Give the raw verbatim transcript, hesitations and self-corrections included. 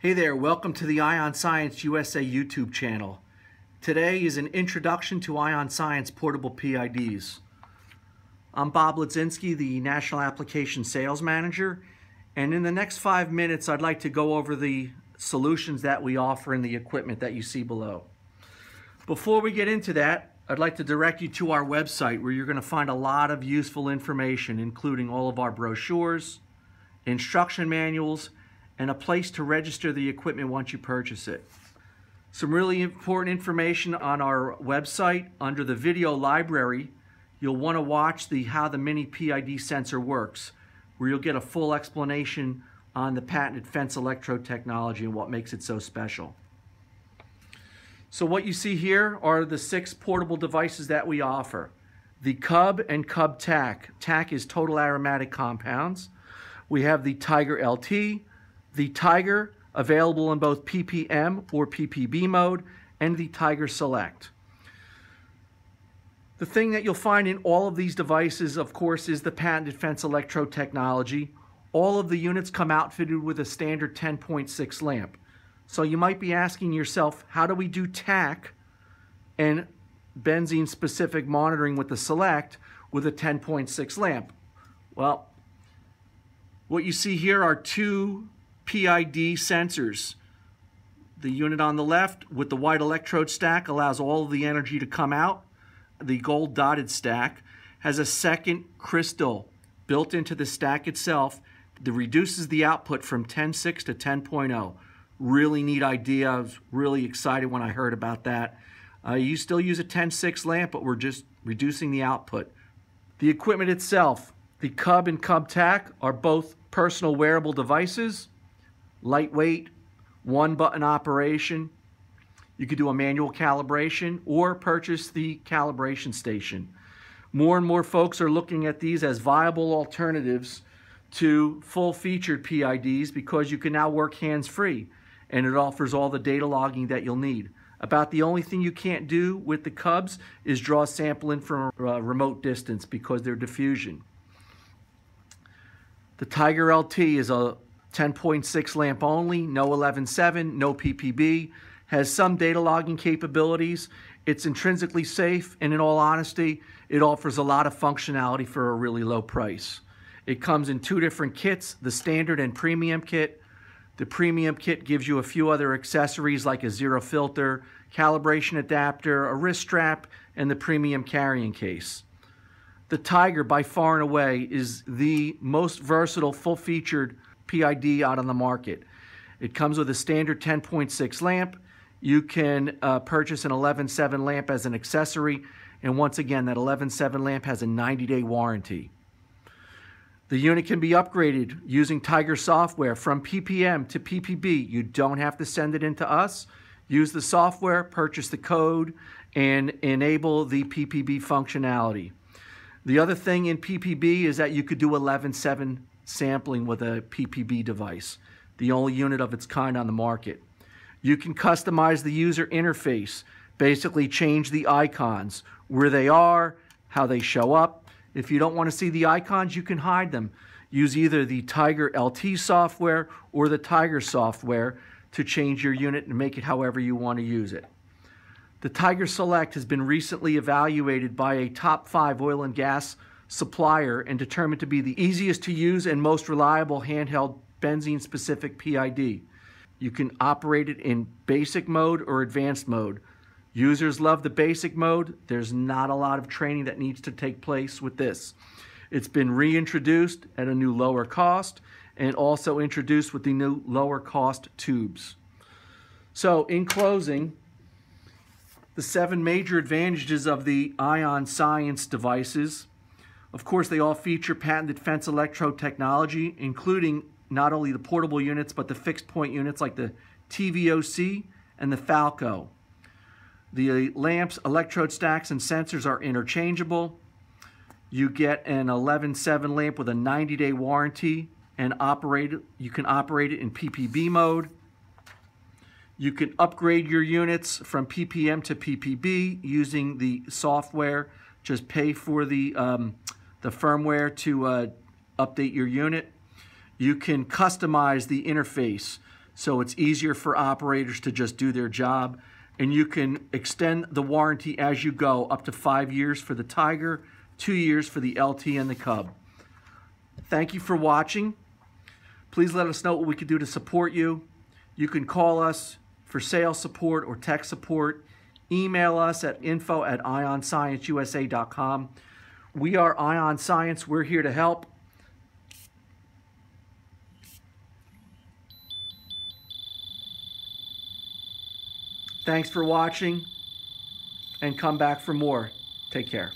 Hey there, welcome to the Ion Science U S A YouTube channel. Today is an introduction to Ion Science portable P I Ds. I'm Bob Ladzinski, the National Application Sales Manager, and in the next five minutes I'd like to go over the solutions that we offer and the equipment that you see below. Before we get into that, I'd like to direct you to our website where you're going to find a lot of useful information, including all of our brochures, instruction manuals, and a place to register the equipment once you purchase it. Some really important information on our website. Under the video library, you'll want to watch the How the Mini P I D Sensor Works, where you'll get a full explanation on the patented fence electrode technology and what makes it so special. So what you see here are the six portable devices that we offer. The Cub and CubTAC. TAC is total aromatic compounds. We have the Tiger L T, the Tiger, available in both P P M or P P B mode, and the Tiger Select. The thing that you'll find in all of these devices, of course, is the patented fence electrode technology. All of the units come outfitted with a standard ten point six lamp. So you might be asking yourself, how do we do TAC and benzene specific monitoring with the Select with a ten point six lamp? Well, what you see here are two P I D sensors. The unit on the left with the white electrode stack allows all of the energy to come out. The gold dotted stack has a second crystal built into the stack itself that reduces the output from ten point six to ten point oh. Really neat idea. I was really excited when I heard about that. Uh, you still use a ten point six lamp, but we're just reducing the output. The equipment itself, the Cub and CubTAC, are both personal wearable devices. Lightweight, one button operation. You could do a manual calibration or purchase the calibration station. More and more folks are looking at these as viable alternatives to full-featured P I Ds because you can now work hands-free and it offers all the data logging that you'll need. About the only thing you can't do with the Cubs is draw sampling from a remote distance because they're diffusion. The Tiger L T is a ten point six lamp only, no eleven point seven, no P P B, has some data logging capabilities. It's intrinsically safe, and in all honesty, it offers a lot of functionality for a really low price. It comes in two different kits, the standard and premium kit. The premium kit gives you a few other accessories like a zero filter, calibration adapter, a wrist strap, and the premium carrying case. The Tiger, by far and away, is the most versatile, full-featured P I D out on the market. It comes with a standard ten point six lamp. You can uh, purchase an eleven point seven lamp as an accessory, and once again that eleven point seven lamp has a ninety day warranty. The unit can be upgraded using Tiger software from P P M to P P B. You don't have to send it in to us. Use the software, purchase the code, and enable the P P B functionality. The other thing in P P B is that you could do eleven point seven sampling with a P P B device, the only unit of its kind on the market. You can customize the user interface, basically change the icons, where they are, how they show up. If you don't want to see the icons, you can hide them. Use either the Tiger L T software or the Tiger software to change your unit and make it however you want to use it. The Tiger Select has been recently evaluated by a top five oil and gas supplier and determined to be the easiest to use and most reliable handheld benzene specific P I D. You can operate it in basic mode or advanced mode. Users love the basic mode. There's not a lot of training that needs to take place with this. It's been reintroduced at a new lower cost and also introduced with the new lower cost tubes. So in closing, the seven major advantages of the Ion Science devices. Of course, they all feature patented fence electrode technology, including not only the portable units, but the fixed point units like the T V O C and the Falco. The lamps, electrode stacks, and sensors are interchangeable. You get an eleven point seven lamp with a ninety day warranty, and operate, you can operate it in P P B mode. You can upgrade your units from P P M to P P B using the software. Just pay for the um, the firmware to uh, update your unit. You can customize the interface. so it's easier for operators to just do their job. And you can extend the warranty as you go, up to five years for the Tiger, two years for the L T and the Cub. Thank you for watching. Please let us know what we can do to support you. You can call us for sales support or tech support. Email us at info at ion science u s a dot com. We are Ion Science. We're here to help. Thanks for watching, and come back for more. Take care.